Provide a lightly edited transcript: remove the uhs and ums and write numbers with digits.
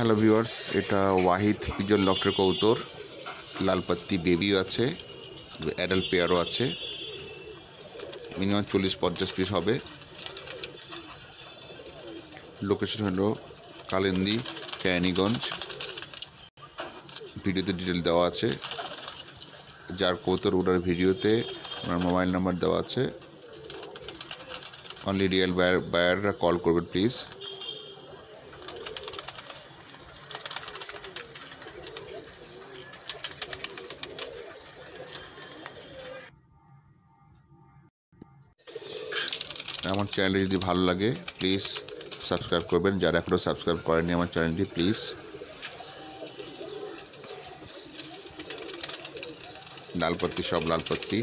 Hello viewers एटा वाहिद pigeon laughter कबूतर लाल पत्ती baby आछे एडल्ट पेयारो आछे मिनिमाम 40-50 पिस होबे। लोकेशन हलो कालिंदी कैनीगंज भिडियोते डिटेल देवा आछे। जार कबूतर ओनार भिडियोते ओनार मोबाइल नम्बर देवा आछे। अनलि रियल बायाररा कल करबेन प्लिज। আমার চ্যানেলটি যদি ভালো লাগে প্লিজ সাবস্ক্রাইব করবেন, যারা এখনো সাবস্ক্রাইব করেননি আমার চ্যানেলটি প্লিজ। লাল পত্তি সব লাল পত্তি।